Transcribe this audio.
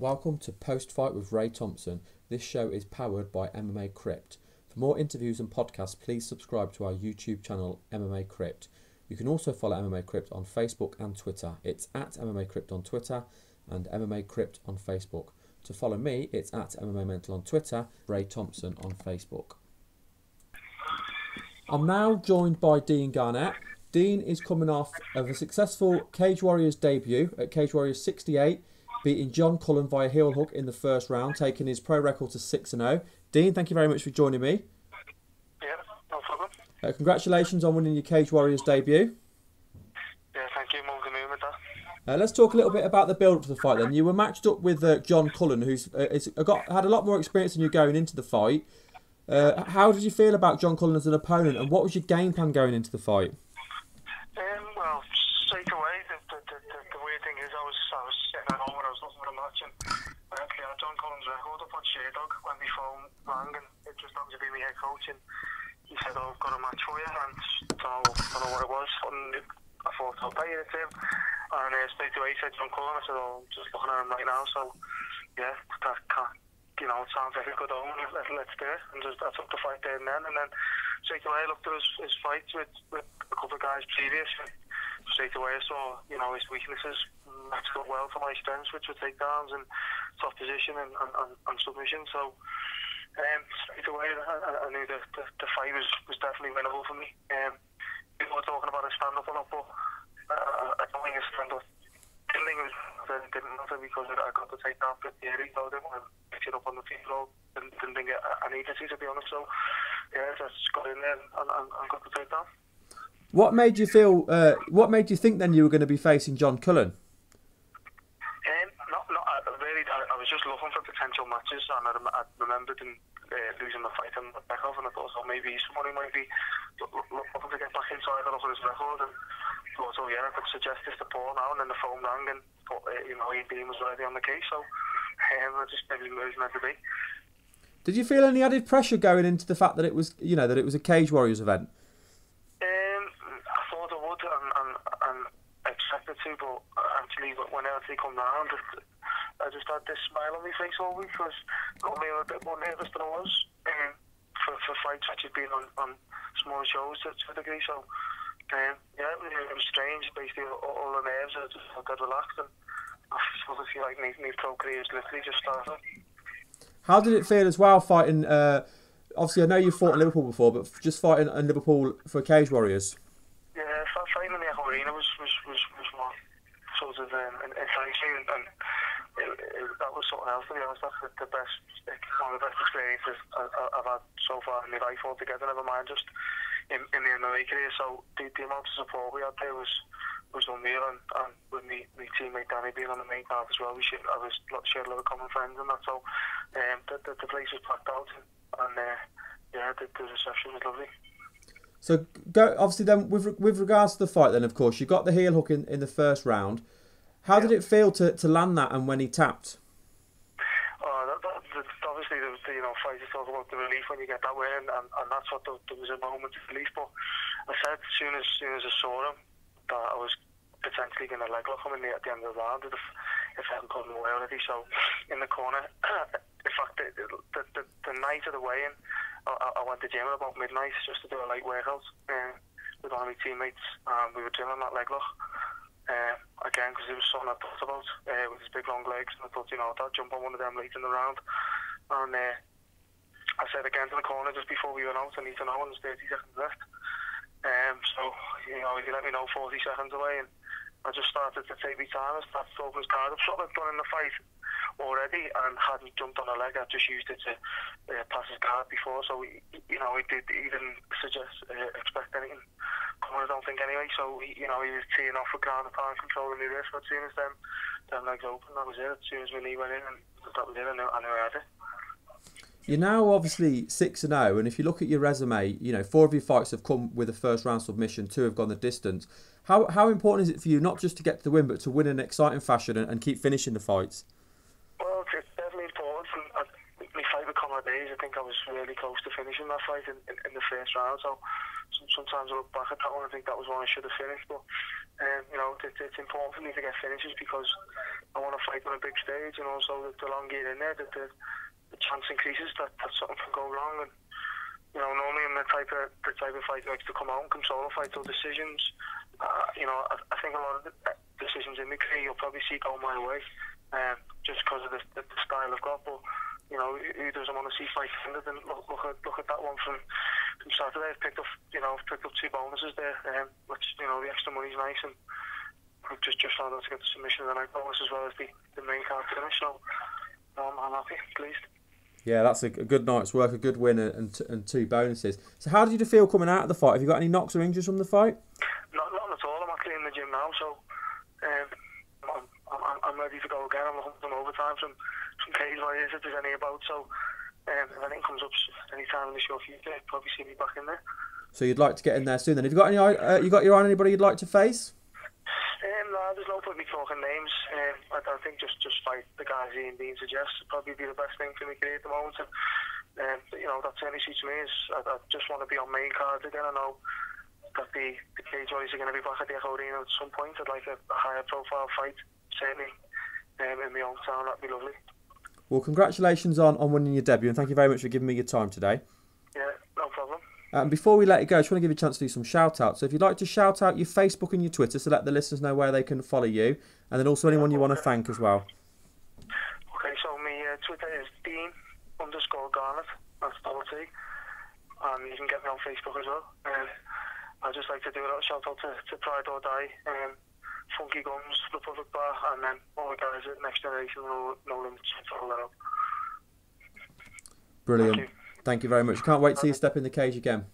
Welcome to Post Fight with Ray Thompson. This show is powered by MMA Crypt. For more interviews and podcasts, please subscribe to our YouTube channel, MMA Crypt. You can also follow MMA Crypt on Facebook and Twitter. It's at MMA Crypt on Twitter and MMA Crypt on Facebook. To follow me, it's at MMA Mental on Twitter, Ray Thompson on Facebook. I'm now joined by Dean Garnett. Dean is coming off of a successful Cage Warriors debut at Cage Warriors 68, beating John Cullen via heel hook in the first round, taking his pro record to 6-0. Dean, thank you very much for joining me. Yeah, no problem. Congratulations on winning your Cage Warriors debut. Yeah, thank you. Let's talk a little bit about the build-up to the fight then. You were matched up with John Cullen, who's had a lot more experience than you going into the fight. How did you feel about John Cullen as an opponent, and what was your game plan going into the fight? Well, straight away, the weird thing is I was sitting at home when I was looking at the match, and I actually had John Cullen's record up on Shardog when my phone rang, and it just happened to be my head coach, and he said, "Oh, I've got a match for you," and I don't know what it was, and I thought, "I'll pay you the tip." And straight away he said, "John Cullen." I said, "Oh, I'm just looking at him right now, so yeah, that can't." You know, it sounds like a good omen. Let's do it. And just, I took the fight there and then. And then straight away I looked at his fights with a couple of guys previous. And straight away I saw, you know, his weaknesses matched up well for my strengths, which were takedowns and top position and submission. So straight away I knew that the fight was definitely winnable for me. People were talking about a stand-up or not, but I don't think a stand-up. I think it didn't matter because I got the takedown pretty early, so I didn't want to pick it up on the feet at all. Didn't think I needed to, be honest. So, yeah, I just got in there and got the takedown. What made you feel? What made you think then you were going to be facing John Cullen? I was just looking for potential matches, and I remembered him losing the fight and Echo, and I thought, oh, maybe someone who might be looking to get back inside and offer his record. And thought, oh yeah, I could suggest this to Paul now, and then the phone rang, and you know, Dean was already on the case, so I just maybe merged meant to be. Did you feel any added pressure going into the fact that it was, you know, that it was a Cage Warriors event? I thought I would, and expected to, but actually, when LT come round, I just had this smile on my face all week because it got me a bit more nervous than I was for fights which had been on small shows to a degree, so. Yeah, it was strange. Basically, all the nerves, I got relaxed, and I sort of feel like my pro career is literally just started. How did it feel as well fighting? Obviously, I know you fought in Liverpool before, but just fighting in Liverpool for Cage Warriors. Yeah, fighting in the Echo Arena was more sort of enticing, and that was something else. To be honest, that's one of the best experiences I've had so far in my life altogether. Never mind just. In the MMA career, so the amount of support we had there was unreal, and with my teammate Danny being on the main path as well, I shared a lot of common friends and that, so the place was packed out, and yeah, the reception was lovely. So obviously then with regards to the fight then, of course, you got the heel hook in the first round. How did it feel to land that and when he tapped? Obviously, there was, you know, fighters talk about the relief when you get that way, and that's what there was a moment of relief. But I said, as soon as I saw him, that I was potentially going to leg lock him at the end of the round if I hadn't gotten away already. So in the corner, in fact, the night of the weigh-in, I went to the gym at about midnight just to do a light workout with one of my teammates, and we were doing that leg lock. Again, because it was something I thought about with his big long legs, and I thought, you know, I'd jump on one of them late in the round. And I said again to the corner just before we went out, I need to know, and there's 30 seconds left. So, you know, he let me know 40 seconds away, and I just started to take my time. I started to open his card up, something I'd done in the fight already, and hadn't jumped on a leg. I just used it to pass his card before, so you know, he didn't expect anything. I don't think anyway, so you know, he was teeing off with ground pound control in the wrist, but as soon as them legs open, that was it. As soon as my knee went in, and that was it. I knew I had it. You're now obviously 6-0, and if you look at your resume, you know, 4 of your fights have come with a first round submission, 2 have gone the distance. How important is it for you not just to get to the win, but to win in an exciting fashion and keep finishing the fights? Well, it's definitely important. My fight with Connor Davies, I think I was really close to finishing that fight in the first round, so. Sometimes I look back at that one and think that was one I should have finished, but you know, it's important for me to get finishes because I want to fight on a big stage, and also that the longer you're in there, that the chance increases that something can go wrong. And you know, normally I'm the type of fighter likes to come out and control a fight or decisions. You know, I think a lot of the decisions in my career you'll probably see go my way, just because of the style I've got. But you know, who doesn't want to see fights ended? And look at that one from Saturday. I've picked up two bonuses there, which, you know, the extra money's nice, and we've just found out to get the submission of the night bonus as well as the main card finish. So I'm happy, pleased. Yeah, that's a good night's work, a good win, and two bonuses. So how did you feel coming out of the fight? Have you got any knocks or injuries from the fight? Not at all. I'm actually in the gym now, so I'm ready to go again. I'm looking for overtime from Cage Warriors if there's any about. So if anything comes up any time in the short future, you'll probably see me back in there. So you'd like to get in there soon then. Have you got any? You got your eye on anybody you'd like to face? No, there's no point me talking names. I think just fight the guys Ian Dean suggests would probably be the best thing for me at the moment. And you know, that's only suits me. Is I just want to be on main card again. I know that the Cage Warriors are going to be back at the Echo Arena at some point. I'd like a higher profile fight, certainly in my own town. That'd be lovely. Well, congratulations on winning your debut, and thank you very much for giving me your time today. Yeah, no problem. And before we let it go, I just want to give you a chance to do some shout-outs. So if you'd like to shout out your Facebook and your Twitter, so let the listeners know where they can follow you, and then also anyone you want to thank as well. Okay, so my Twitter is Dean_Garnett, that's double-T, and you can get me on Facebook as well. I'd just like to do a little shout-out to Pride or Die, Funky Guns, The Public Bar, and then all the guys at Next Generation, No Limits, all that up. Brilliant. Thank you very much. Can't wait to see you step in the cage again.